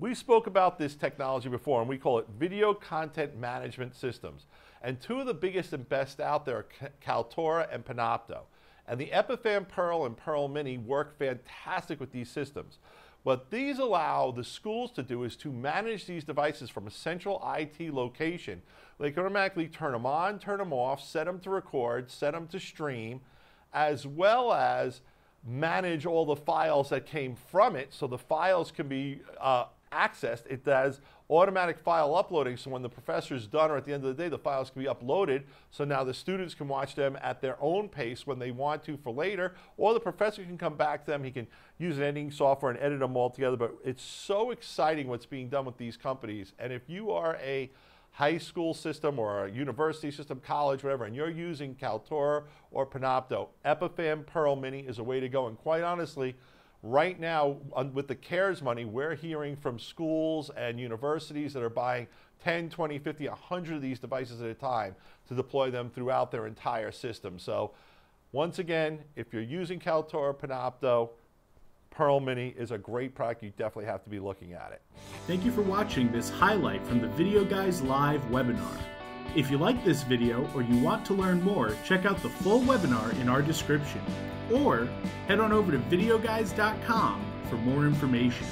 We spoke about this technology before, and we call it video content management systems. And two of the biggest and best out there are Kaltura and Panopto. And the Epiphan Pearl and Pearl Mini work fantastic with these systems. What these allow the schools to do is to manage these devices from a central IT location. They can automatically turn them on, turn them off, set them to record, set them to stream, as well as manage all the files that came from it, so the files can be accessed. It does automatic file uploading, so when the professor's done or at the end of the day, the files can be uploaded, so now the students can watch them at their own pace when they want to for later, or the professor can come back to them. He can use an editing software and edit them all together. But it's so exciting what's being done with these companies. And if you are a high school system or a university system, college, whatever, and you're using Kaltura or Panopto, Epiphan Pearl Mini is a way to go. And quite honestly, right now, with the CARES money, we're hearing from schools and universities that are buying 10, 20, 50, 100 of these devices at a time to deploy them throughout their entire system. So once again, if you're using Kaltura, Panopto, Pearl Mini is a great product. You definitely have to be looking at it. Thank you for watching this highlight from the Video Guys Live webinar. If you like this video or you want to learn more, check out the full webinar in our description, or head on over to VideoGuys.com for more information.